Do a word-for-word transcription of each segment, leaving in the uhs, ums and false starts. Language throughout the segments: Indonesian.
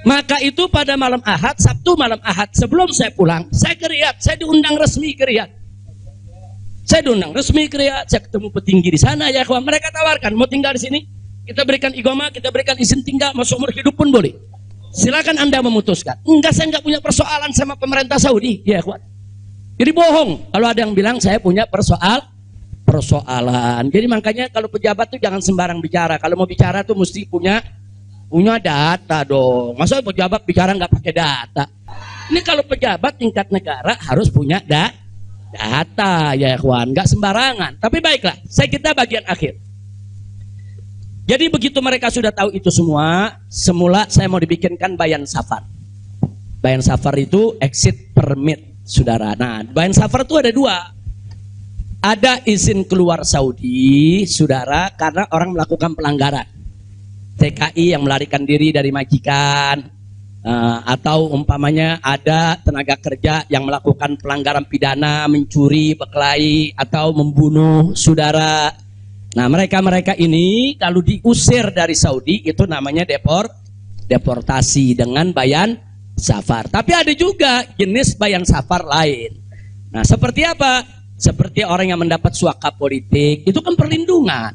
Maka itu pada malam Ahad, Sabtu malam Ahad, sebelum saya pulang, saya ke Riyadh, saya diundang resmi ke Riyadh. Saya diundang resmi ke Riyadh, saya ketemu petinggi di sana, ya kawan. Mereka tawarkan, mau tinggal di sini, kita berikan igoma, kita berikan izin tinggal, masuk umur hidup pun boleh. Silakan Anda memutuskan. Enggak, saya enggak punya persoalan sama pemerintah Saudi, ya kawan. Jadi bohong kalau ada yang bilang saya punya persoal, persoalan. Jadi makanya kalau pejabat tuh jangan sembarang bicara. Kalau mau bicara tuh mesti punya punya data dong. Masa pejabat bicara nggak pakai data? Ini kalau pejabat tingkat negara harus punya da data ya kawan, nggak sembarangan. Tapi baiklah, saya kita bagian akhir. Jadi begitu mereka sudah tahu itu semua, semula saya mau dibikinkan bayan safar. Bayan safar itu exit permit, saudara. Nah, bayan safar itu ada dua. Ada izin keluar Saudi, saudara, karena orang melakukan pelanggaran. T K I yang melarikan diri dari majikan, uh, atau umpamanya ada tenaga kerja yang melakukan pelanggaran pidana, mencuri, berkelahi, atau membunuh saudara. Nah, mereka-mereka ini kalau diusir dari Saudi itu namanya depor, deportasi dengan bayan safar. Tapi ada juga jenis bayan safar lain. Nah, seperti apa? Seperti orang yang mendapat suaka politik, itu kan perlindungan.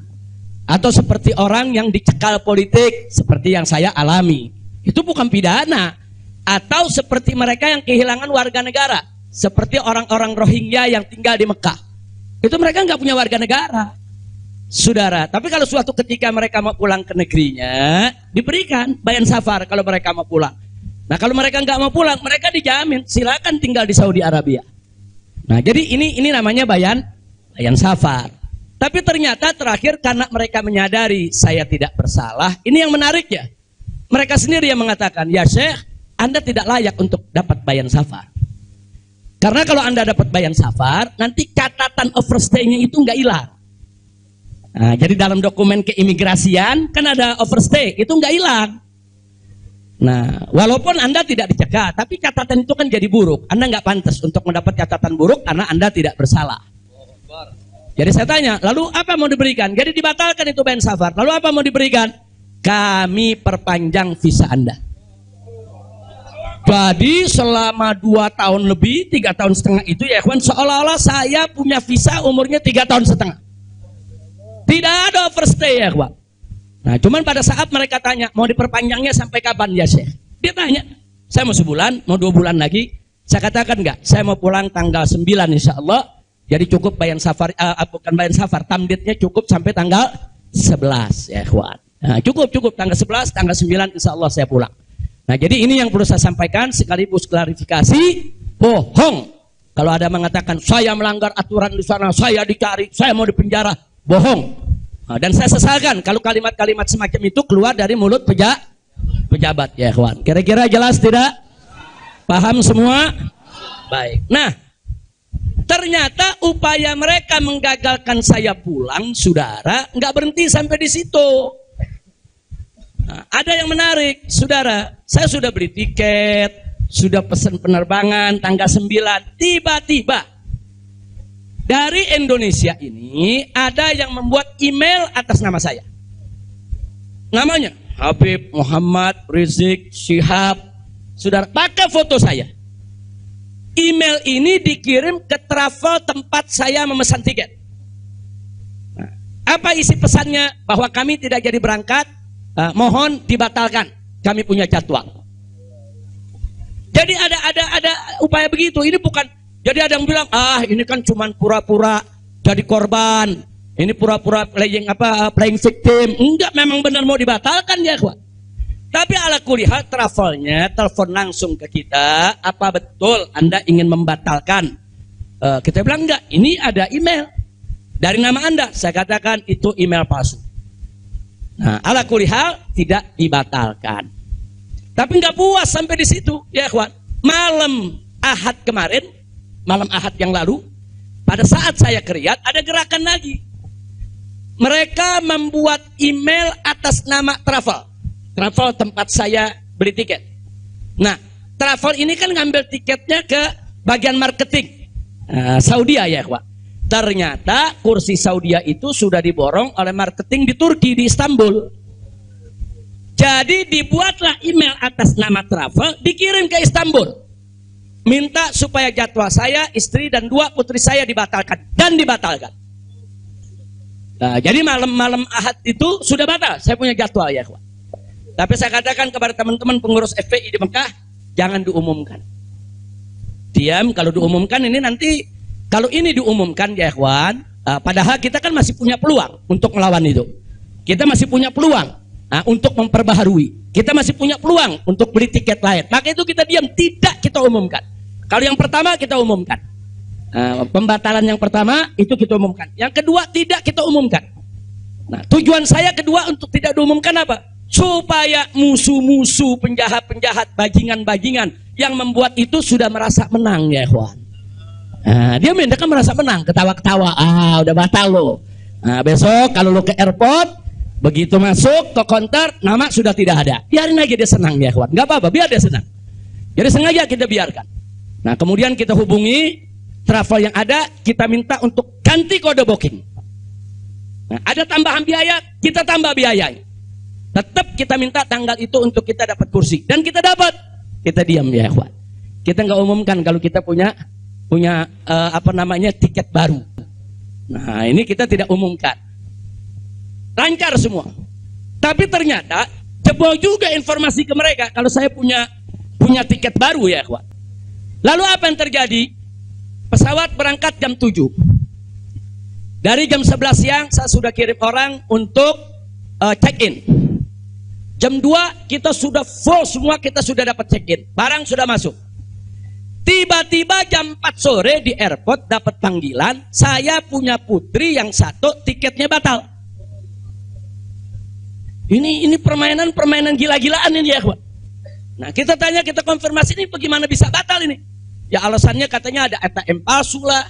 Atau seperti orang yang dicekal politik, seperti yang saya alami, itu bukan pidana. Atau seperti mereka yang kehilangan warga negara, seperti orang-orang Rohingya yang tinggal di Mekah, itu mereka nggak punya warga negara, saudara. Tapi kalau suatu ketika mereka mau pulang ke negerinya, diberikan bayan safar kalau mereka mau pulang. Nah, kalau mereka nggak mau pulang, mereka dijamin silakan tinggal di Saudi Arabia. Nah, jadi ini ini namanya bayan bayan safar. Tapi ternyata terakhir karena mereka menyadari saya tidak bersalah, ini yang menarik ya. Mereka sendiri yang mengatakan, ya Syekh, Anda tidak layak untuk dapat bayan safar. Karena kalau Anda dapat bayan safar, nanti catatan overstay-nya itu nggak hilang. Nah, jadi dalam dokumen keimigrasian kan ada overstay, itu nggak hilang. Nah, walaupun Anda tidak dicegah, tapi catatan itu kan jadi buruk. Anda nggak pantas untuk mendapat catatan buruk karena Anda tidak bersalah. Jadi saya tanya, lalu apa mau diberikan? Jadi dibatalkan itu bayan safar. Lalu apa mau diberikan? Kami perpanjang visa Anda. Jadi selama dua tahun lebih, tiga tahun setengah itu ya kawan, seolah-olah saya punya visa umurnya tiga tahun setengah. Tidak ada overstay ya kawan. Nah, cuman pada saat mereka tanya, mau diperpanjangnya sampai kapan ya Syekh? Dia tanya, saya mau sebulan, mau dua bulan lagi. Saya katakan enggak, saya mau pulang tanggal sembilan insya Allah. Jadi cukup bayan safar, uh, bukan bayan safar, tamdidnya cukup sampai tanggal sebelas ya kawan. Nah, cukup, cukup, tanggal sebelas, tanggal sembilan insya Allah saya pulang. Nah, jadi ini yang perlu saya sampaikan, sekaligus klarifikasi, bohong. Kalau ada mengatakan, saya melanggar aturan di sana, saya dicari, saya mau dipenjara, bohong. Nah, dan saya sesalkan kalau kalimat-kalimat semacam itu keluar dari mulut peja, pejabat ya kawan. Kira-kira jelas tidak? Paham semua? Baik. Nah, ternyata upaya mereka menggagalkan saya pulang, saudara, nggak berhenti sampai di situ. Nah, ada yang menarik, saudara. Saya sudah beli tiket, sudah pesan penerbangan tanggal sembilan. Tiba-tiba dari Indonesia ini ada yang membuat email atas nama saya. Namanya Habib Muhammad Rizieq Syihab, saudara, pakai foto saya. Email ini dikirim ke travel tempat saya memesan tiket. Nah, apa isi pesannya? Bahwa kami tidak jadi berangkat, eh, mohon dibatalkan. Kami punya jadwal. Jadi ada ada ada upaya begitu. Ini bukan. Jadi ada yang bilang, ah ini kan cuma pura-pura jadi korban. Ini pura-pura playing apa playing victim. Enggak, memang benar mau dibatalkan ya, Pak. Tapi ala kuliah travelnya telepon langsung ke kita, apa betul Anda ingin membatalkan? E, kita bilang enggak, ini ada email dari nama Anda. Saya katakan itu email palsu. Nah, ala kuliah tidak dibatalkan. Tapi enggak puas sampai di situ, ya kawan. Malam Ahad kemarin, malam Ahad yang lalu, pada saat saya ke Riyadh ada gerakan lagi. Mereka membuat email atas nama travel. Travel tempat saya beli tiket. Nah, travel ini kan ngambil tiketnya ke bagian marketing uh, Saudi ya, Pak. Ternyata kursi Saudi itu sudah diborong oleh marketing di Turki, di Istanbul. Jadi dibuatlah email atas nama travel, dikirim ke Istanbul. Minta supaya jadwal saya, istri dan dua putri saya dibatalkan. Dan dibatalkan. Nah, jadi malam-malam Ahad itu sudah batal. Saya punya jadwal ya, kawan. Tapi saya katakan kepada teman-teman pengurus F P I di Mekah, jangan diumumkan. Diam, kalau diumumkan ini nanti, kalau ini diumumkan ya ikhwan, uh, padahal kita kan masih punya peluang untuk melawan itu. Kita masih punya peluang uh, untuk memperbaharui. Kita masih punya peluang untuk beli tiket lain. Maka itu kita diam, tidak kita umumkan. Kalau yang pertama kita umumkan. Uh, pembatalan yang pertama itu kita umumkan. Yang kedua tidak kita umumkan. Nah, tujuan saya kedua untuk tidak diumumkan apa? Supaya musuh-musuh, penjahat-penjahat, bajingan-bajingan yang membuat itu sudah merasa menang ya ikhwan. Nah, dia mendak kan merasa menang, ketawa-ketawa, ah udah batal lo. Nah, besok kalau lo ke airport, begitu masuk ke konter, nama sudah tidak ada. Biarin aja dia senang ya ikhwan, nggak apa-apa, biar dia senang. Jadi sengaja kita biarkan. Nah, kemudian kita hubungi travel yang ada, kita minta untuk ganti kode booking. Nah, ada tambahan biaya, kita tambah biayanya. Tetap kita minta tanggal itu untuk kita dapat kursi. Dan kita dapat. Kita diam ya ikhwan. Kita nggak umumkan kalau kita punya punya uh, apa namanya tiket baru. Nah, ini kita tidak umumkan. Lancar semua. Tapi ternyata jebol juga informasi ke mereka kalau saya punya punya tiket baru ya ikhwan. Lalu apa yang terjadi? Pesawat berangkat jam tujuh. Dari jam sebelas siang saya sudah kirim orang untuk uh, check-in. Jam dua kita sudah full semua, kita sudah dapat check-in, barang sudah masuk. Tiba-tiba jam empat sore di airport dapat panggilan, saya punya putri yang satu tiketnya batal. Ini ini permainan-permainan gila-gilaan ini ya kawan. Nah, kita tanya, kita konfirmasi ini bagaimana bisa batal ini? Ya alasannya katanya ada A T M palsu lah,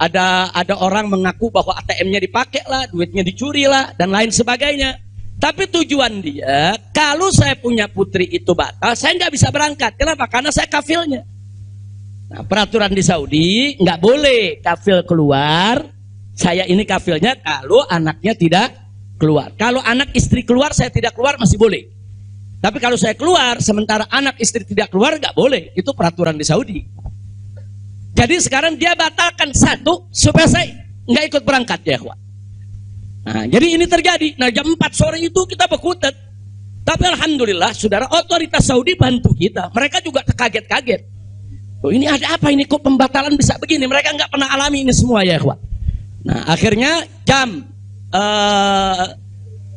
ada ada orang mengaku bahwa A T M-nya dipakai lah, duitnya dicuri lah dan lain sebagainya. Tapi tujuan dia, kalau saya punya putri itu batal, saya nggak bisa berangkat. Kenapa? Karena saya kafilnya. Nah, peraturan di Saudi, nggak boleh kafil keluar. Saya ini kafilnya kalau anaknya tidak keluar. Kalau anak istri keluar, saya tidak keluar, masih boleh. Tapi kalau saya keluar, sementara anak istri tidak keluar, nggak boleh. Itu peraturan di Saudi. Jadi sekarang dia batalkan satu, supaya saya nggak ikut berangkat ya, kawan. Nah, jadi ini terjadi. Nah, jam empat sore itu kita berkutat. Tapi alhamdulillah, saudara, otoritas Saudi bantu kita. Mereka juga kaget-kaget. Oh, ini ada apa ini? Kok pembatalan bisa begini? Mereka nggak pernah alami ini semua ya, ikhwan. Nah, akhirnya jam uh,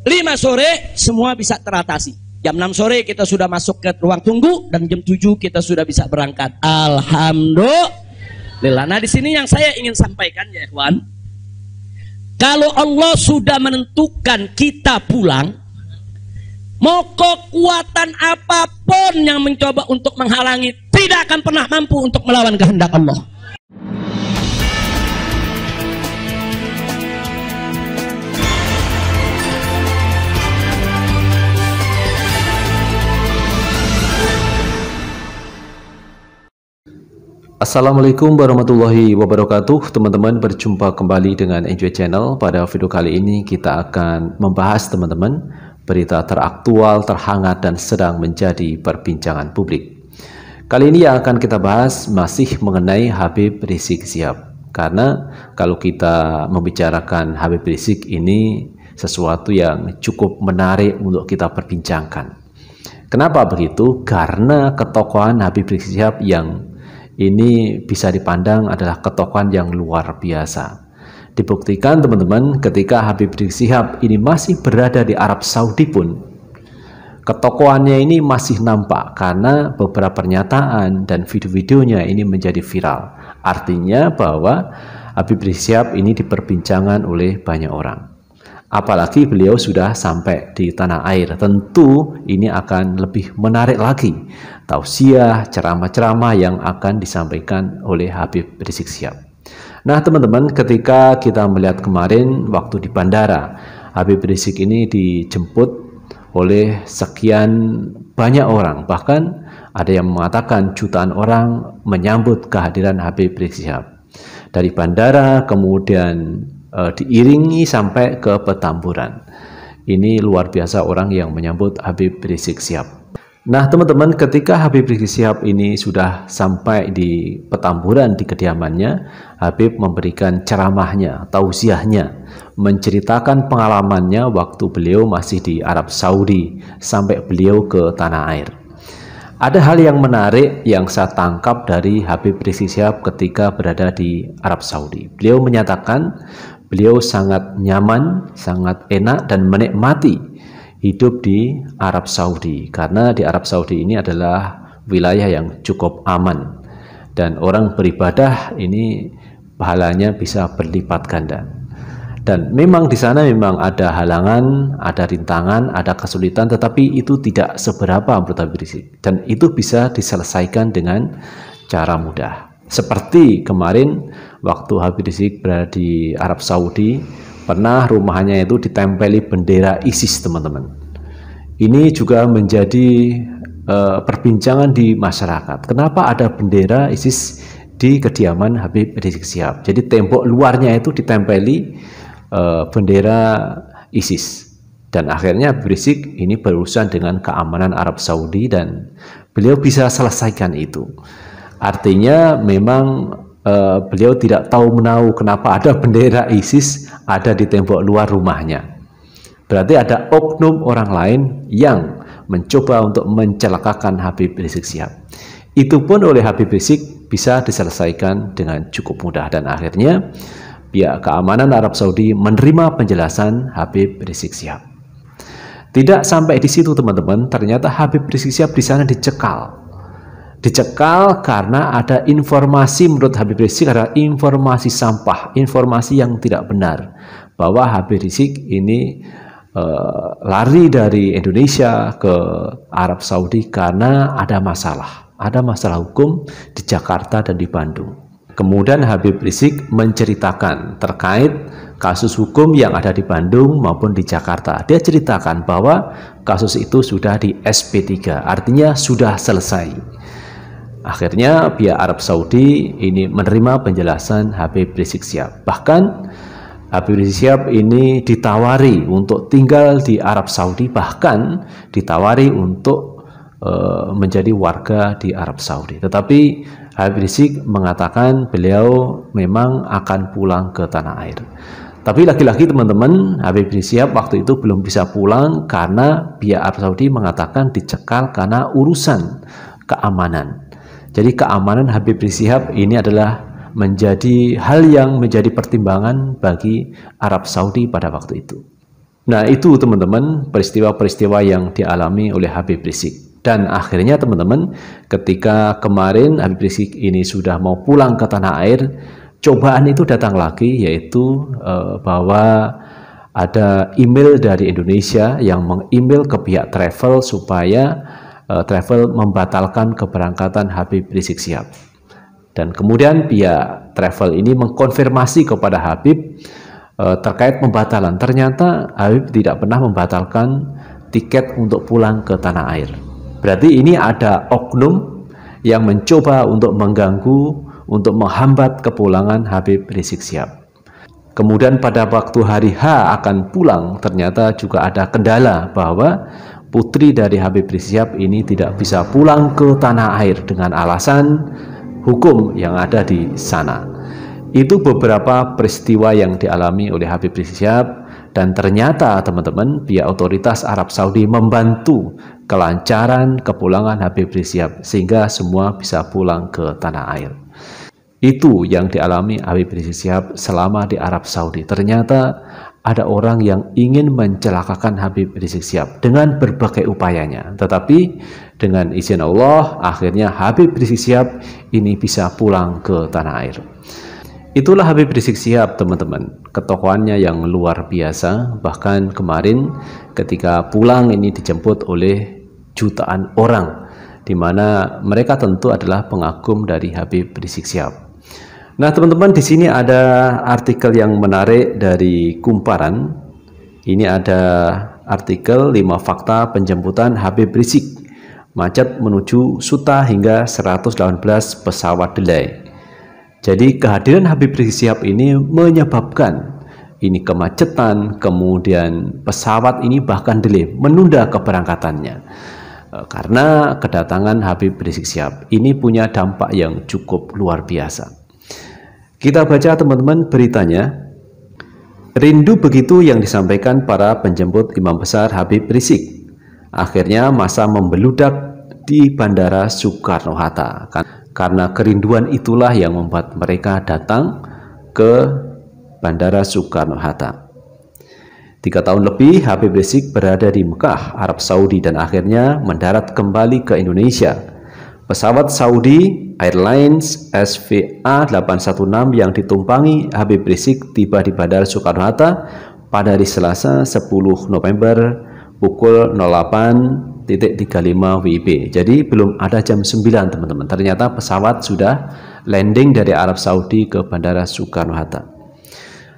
lima sore semua bisa teratasi. Jam enam sore kita sudah masuk ke ruang tunggu dan jam tujuh kita sudah bisa berangkat. Alhamdulillah. Nah, di sini yang saya ingin sampaikan ya, ikhwan. Kalau Allah sudah menentukan kita pulang, mau kekuatan apapun yang mencoba untuk menghalangi, tidak akan pernah mampu untuk melawan kehendak Allah. Assalamualaikum warahmatullahi wabarakatuh. Teman-teman, berjumpa kembali dengan Enjoy Channel. Pada video kali ini kita akan membahas, teman-teman, berita teraktual, terhangat, dan sedang menjadi perbincangan publik. Kali ini yang akan kita bahas masih mengenai Habib Rizieq Syihab. Karena kalau kita membicarakan Habib Rizieq, ini sesuatu yang cukup menarik untuk kita perbincangkan. Kenapa begitu? Karena ketokohan Habib Rizieq Syihab yang ini bisa dipandang adalah ketokohan yang luar biasa. Dibuktikan, teman-teman, ketika Habib Rizieq Syihab ini masih berada di Arab Saudi pun, ketokohannya ini masih nampak karena beberapa pernyataan dan video-videonya ini menjadi viral. Artinya bahwa Habib Rizieq Syihab ini diperbincangkan oleh banyak orang. Apalagi beliau sudah sampai di tanah air, tentu ini akan lebih menarik lagi tausiah, ceramah-ceramah yang akan disampaikan oleh Habib Rizieq Syihab. Nah, teman-teman, ketika kita melihat kemarin waktu di bandara, Habib Rizieq ini dijemput oleh sekian banyak orang, bahkan ada yang mengatakan jutaan orang menyambut kehadiran Habib Rizieq Syihab. Dari bandara kemudian diiringi sampai ke Petamburan. Ini luar biasa orang yang menyambut Habib Rizieq Syihab. Nah teman-teman, ketika Habib Rizieq Syihab ini sudah sampai di Petamburan di kediamannya, Habib memberikan ceramahnya, tausiahnya, menceritakan pengalamannya waktu beliau masih di Arab Saudi sampai beliau ke tanah air. Ada hal yang menarik yang saya tangkap dari Habib Rizieq Syihab ketika berada di Arab Saudi. Beliau menyatakan beliau sangat nyaman, sangat enak dan menikmati hidup di Arab Saudi, karena di Arab Saudi ini adalah wilayah yang cukup aman dan orang beribadah ini pahalanya bisa berlipat ganda. Dan memang di sana memang ada halangan, ada rintangan, ada kesulitan, tetapi itu tidak seberapa menurut Habib Rizieq, dan itu bisa diselesaikan dengan cara mudah. Seperti kemarin waktu Habib Rizieq berada di Arab Saudi, pernah rumahnya itu ditempeli bendera ISIS, teman-teman. Ini juga menjadi uh, perbincangan di masyarakat. Kenapa ada bendera ISIS di kediaman Habib Rizieq Syihab? Jadi tembok luarnya itu ditempeli uh, bendera ISIS. Dan akhirnya Habib Rizieq ini berurusan dengan keamanan Arab Saudi dan beliau bisa selesaikan itu. Artinya memang Uh, beliau tidak tahu menahu kenapa ada bendera ISIS ada di tembok luar rumahnya. Berarti ada oknum orang lain yang mencoba untuk mencelakakan Habib Rizieq Syihab. Itu pun oleh Habib Rizieq bisa diselesaikan dengan cukup mudah, dan akhirnya pihak keamanan Arab Saudi menerima penjelasan Habib Rizieq Syihab. Tidak sampai di situ, teman-teman, ternyata Habib Rizieq Syihab di sana dicekal. Dicekal karena ada informasi, menurut Habib Rizieq ada informasi sampah, informasi yang tidak benar, bahwa Habib Rizieq ini uh, lari dari Indonesia ke Arab Saudi karena ada masalah, ada masalah hukum di Jakarta dan di Bandung. Kemudian Habib Rizieq menceritakan terkait kasus hukum yang ada di Bandung maupun di Jakarta. Dia ceritakan bahwa kasus itu sudah di S P tiga, artinya sudah selesai. Akhirnya pihak Arab Saudi ini menerima penjelasan Habib Rizieq Syihab. Bahkan Habib Rizieq Syihab ini ditawari untuk tinggal di Arab Saudi, bahkan ditawari untuk uh, menjadi warga di Arab Saudi. Tetapi Habib Rizieq mengatakan beliau memang akan pulang ke tanah air. Tapi lagi-lagi teman-teman, Habib Rizieq Syihab waktu itu belum bisa pulang karena pihak Arab Saudi mengatakan dicekal karena urusan keamanan. Jadi keamanan Habib Rizieq Syihab ini adalah menjadi hal yang menjadi pertimbangan bagi Arab Saudi pada waktu itu. Nah itu teman-teman peristiwa-peristiwa yang dialami oleh Habib Rizieq. Dan akhirnya teman-teman, ketika kemarin Habib Rizieq ini sudah mau pulang ke tanah air, cobaan itu datang lagi, yaitu eh, bahwa ada email dari Indonesia yang meng-email ke pihak travel supaya travel membatalkan keberangkatan Habib Rizieq Syihab. Dan kemudian pihak travel ini mengkonfirmasi kepada Habib eh, terkait pembatalan. Ternyata Habib tidak pernah membatalkan tiket untuk pulang ke tanah air. Berarti ini ada oknum yang mencoba untuk mengganggu, untuk menghambat kepulangan Habib Rizieq Syihab. Kemudian pada waktu hari H akan pulang, ternyata juga ada kendala bahwa putri dari Habib Rizieq Syihab ini tidak bisa pulang ke tanah air dengan alasan hukum yang ada di sana. Itu beberapa peristiwa yang dialami oleh Habib Rizieq Syihab, dan ternyata teman-teman pihak otoritas Arab Saudi membantu kelancaran kepulangan Habib Rizieq Syihab sehingga semua bisa pulang ke tanah air. Itu yang dialami Habib Rizieq Syihab selama di Arab Saudi. Ternyata ada orang yang ingin mencelakakan Habib Rizieq Syihab dengan berbagai upayanya. Tetapi dengan izin Allah, akhirnya Habib Rizieq Syihab ini bisa pulang ke tanah air. Itulah Habib Rizieq Syihab teman-teman. Ketokohannya yang luar biasa. Bahkan kemarin ketika pulang ini dijemput oleh jutaan orang, di mana mereka tentu adalah pengagum dari Habib Rizieq Syihab. Nah teman-teman, di sini ada artikel yang menarik dari Kumparan. Ini ada artikel lima fakta penjemputan Habib Rizieq. Macet menuju Suta hingga seratus delapan belas pesawat delay. Jadi kehadiran Habib Rizieq Syihab ini menyebabkan ini kemacetan, kemudian pesawat ini bahkan delay, menunda keberangkatannya karena kedatangan Habib Rizieq Syihab. Ini punya dampak yang cukup luar biasa. Kita baca teman-teman beritanya. Rindu begitu yang disampaikan para penjemput Imam Besar Habib Rizieq. Akhirnya masa membeludak di Bandara Soekarno-Hatta. Karena kerinduan itulah yang membuat mereka datang ke Bandara Soekarno-Hatta. Tiga tahun lebih Habib Rizieq berada di Mekah, Arab Saudi, dan akhirnya mendarat kembali ke Indonesia. Pesawat Saudi Airlines S V A delapan satu enam yang ditumpangi Habib Rizieq tiba di Bandara Soekarno-Hatta pada hari Selasa sepuluh November pukul nol delapan titik tiga puluh lima W I B. Jadi belum ada jam sembilan teman-teman. Ternyata pesawat sudah landing dari Arab Saudi ke Bandara Soekarno-Hatta.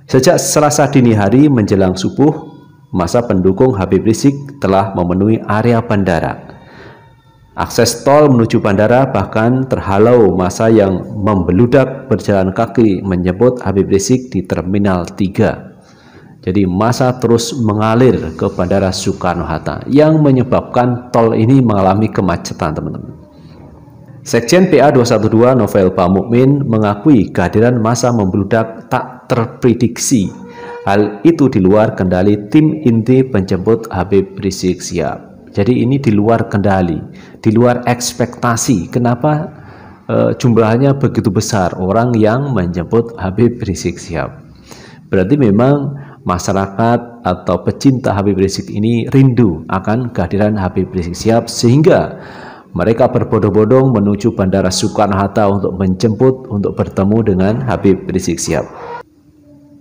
Sejak Selasa dini hari menjelang subuh, masa pendukung Habib Rizieq telah memenuhi area bandara. Akses tol menuju bandara bahkan terhalau masa yang membeludak berjalan kaki menyebut Habib Rizieq di Terminal tiga. Jadi masa terus mengalir ke Bandara Soekarno-Hatta yang menyebabkan tol ini mengalami kemacetan teman-teman. Sekjen P A dua satu dua Novel Bamukmin mengakui kehadiran masa membeludak tak terprediksi. Hal itu di luar kendali tim inti penjemput Habib Rizieq Syihab. Jadi ini di luar kendali, di luar ekspektasi. Kenapa e, jumlahnya begitu besar orang yang menjemput Habib Rizieq Syihab? Berarti memang masyarakat atau pecinta Habib Rizieq ini rindu akan kehadiran Habib Rizieq Syihab, sehingga mereka berbondong-bondong menuju Bandara Soekarno-Hatta untuk menjemput, untuk bertemu dengan Habib Rizieq Syihab.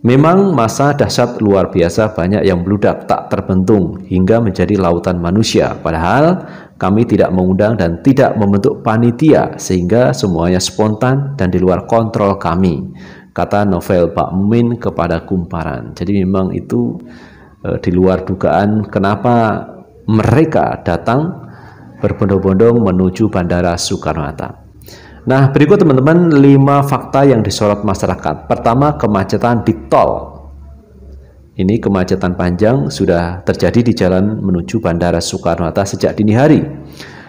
Memang masa dahsyat luar biasa, banyak yang meludak tak terbentung hingga menjadi lautan manusia. Padahal kami tidak mengundang dan tidak membentuk panitia, sehingga semuanya spontan dan di luar kontrol kami, kata Novel Bamukmin kepada Kumparan. Jadi memang itu e, di luar dugaan kenapa mereka datang berbondong-bondong menuju Bandara Soekarno-Hatta. Nah, berikut teman-teman lima fakta yang disorot masyarakat. Pertama, kemacetan di tol. Ini kemacetan panjang sudah terjadi di jalan menuju Bandara Soekarno-Hatta sejak dini hari.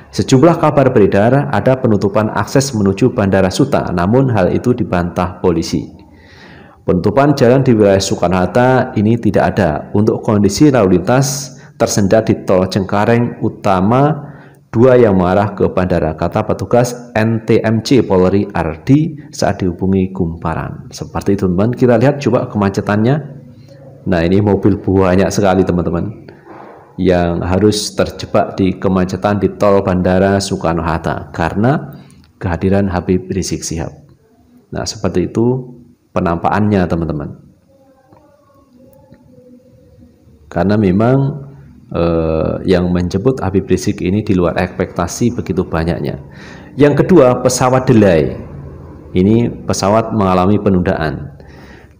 Sejumlah kabar beredar ada penutupan akses menuju Bandara Suta, namun hal itu dibantah polisi. Penutupan jalan di wilayah Soekarno-Hatta ini tidak ada. Untuk kondisi lalu lintas tersendat di tol Cengkareng Utama dua yang mengarah ke bandara, kata petugas N T M C Polri Ardi saat dihubungi Kumparan. Seperti itu teman-teman, kita lihat coba kemacetannya. Nah, ini mobil banyak sekali teman-teman yang harus terjebak di kemacetan di tol Bandara Soekarno-Hatta karena kehadiran Habib Rizieq Syihab. Nah, seperti itu penampakannya teman-teman. Karena memang Uh, yang menjemput Habib Rizieq ini di luar ekspektasi begitu banyaknya. Yang kedua, pesawat delay. Ini pesawat mengalami penundaan.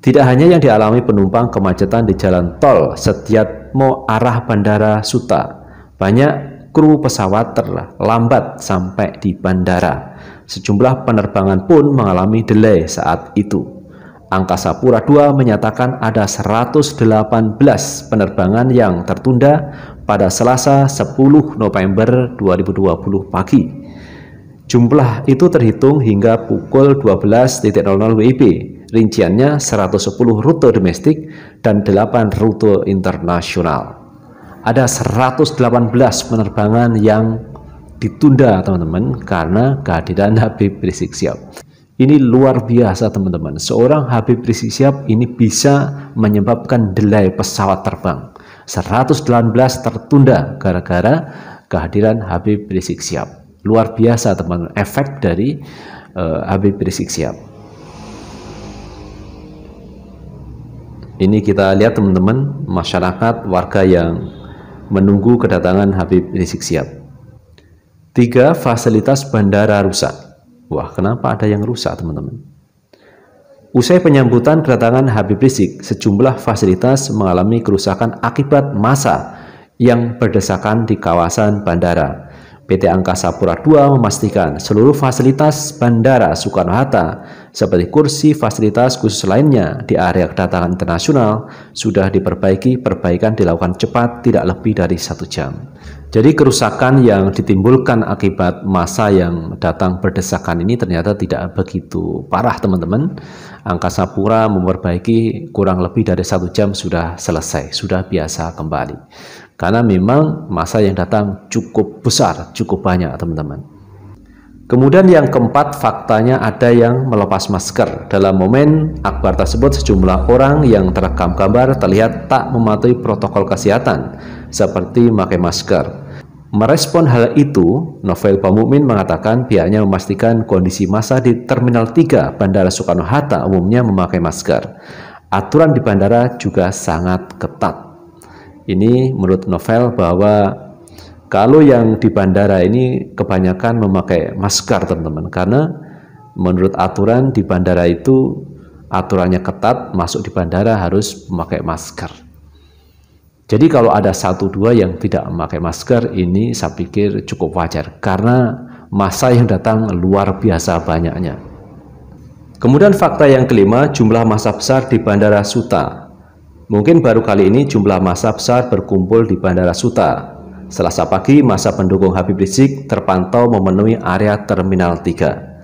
Tidak hanya yang dialami penumpang kemacetan di jalan tol Setiatmo arah Bandara Suta, banyak kru pesawat terlambat sampai di bandara. Sejumlah penerbangan pun mengalami delay saat itu. Angkasa Pura dua menyatakan ada seratus delapan belas penerbangan yang tertunda pada Selasa sepuluh November dua ribu dua puluh pagi. Jumlah itu terhitung hingga pukul dua belas nol nol W I B. Rinciannya seratus sepuluh rute domestik dan delapan rute internasional. Ada seratus delapan belas penerbangan yang ditunda teman-teman karena kehadiran Habib Rizieq Syihab. Ini luar biasa teman-teman. Seorang Habib Rizieq Syihab ini bisa menyebabkan delay pesawat terbang. seratus delapan belas tertunda gara-gara kehadiran Habib Rizieq Syihab. Luar biasa teman-teman efek dari uh, Habib Rizieq Syihab. Ini kita lihat teman-teman masyarakat warga yang menunggu kedatangan Habib Rizieq Syihab. Tiga, fasilitas bandara rusak. Wah, kenapa ada yang rusak teman-teman? Usai penyambutan kedatangan Habib Rizieq, sejumlah fasilitas mengalami kerusakan akibat massa yang berdesakan di kawasan bandara. P T Angkasa Pura dua memastikan seluruh fasilitas Bandara Soekarno-Hatta seperti kursi, fasilitas khusus lainnya di area kedatangan internasional sudah diperbaiki. Perbaikan dilakukan cepat, tidak lebih dari satu jam. Jadi kerusakan yang ditimbulkan akibat massa yang datang berdesakan ini ternyata tidak begitu parah, teman-teman. Angkasa Pura memperbaiki kurang lebih dari satu jam sudah selesai, sudah biasa kembali. Karena memang massa yang datang cukup besar, cukup banyak, teman-teman. Kemudian yang keempat, faktanya ada yang melepas masker. Dalam momen akbar tersebut, sejumlah orang yang terekam gambar terlihat tak mematuhi protokol kesehatan, seperti memakai masker. Merespon hal itu, Novel Pamukmin mengatakan pihaknya memastikan kondisi massa di Terminal tiga Bandara Soekarno-Hatta umumnya memakai masker. Aturan di bandara juga sangat ketat. Ini menurut Novel bahwa kalau yang di bandara ini kebanyakan memakai masker, teman-teman, karena menurut aturan di bandara itu aturannya ketat, masuk di bandara harus memakai masker. Jadi kalau ada satu dua yang tidak memakai masker ini saya pikir cukup wajar karena massa yang datang luar biasa banyaknya. Kemudian fakta yang kelima, jumlah massa besar di Bandara Suta. Mungkin baru kali ini jumlah massa besar berkumpul di Bandara Suta. Selasa pagi, massa pendukung Habib Rizieq terpantau memenuhi area Terminal tiga.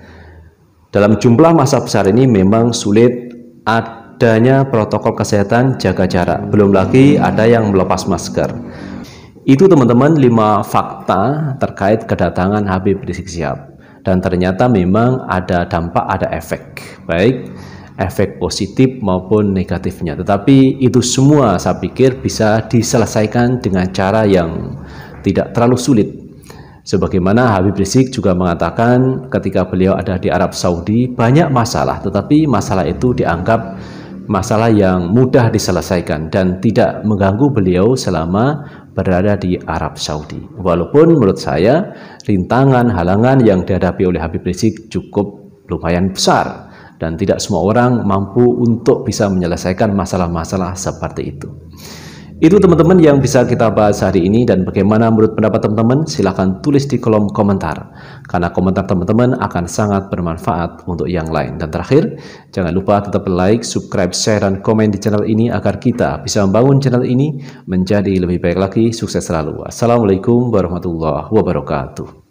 Dalam jumlah massa besar ini memang sulit adanya protokol kesehatan jaga jarak. Belum lagi ada yang melepas masker. Itu teman-teman lima fakta terkait kedatangan Habib Rizieq Syihab. Dan ternyata memang ada dampak, ada efek. Baik efek positif maupun negatifnya, tetapi itu semua saya pikir bisa diselesaikan dengan cara yang tidak terlalu sulit. Sebagaimana Habib Rizieq juga mengatakan ketika beliau ada di Arab Saudi banyak masalah, tetapi masalah itu dianggap masalah yang mudah diselesaikan dan tidak mengganggu beliau selama berada di Arab Saudi. Walaupun menurut saya rintangan, halangan yang dihadapi oleh Habib Rizieq cukup lumayan besar dan tidak semua orang mampu untuk bisa menyelesaikan masalah-masalah seperti itu. Itu teman-teman yang bisa kita bahas hari ini, dan bagaimana menurut pendapat teman-teman silahkan tulis di kolom komentar, karena komentar teman-teman akan sangat bermanfaat untuk yang lain. Dan terakhir, jangan lupa tetap like, subscribe, share, dan komen di channel ini agar kita bisa membangun channel ini menjadi lebih baik lagi. Sukses selalu. Assalamualaikum warahmatullahi wabarakatuh.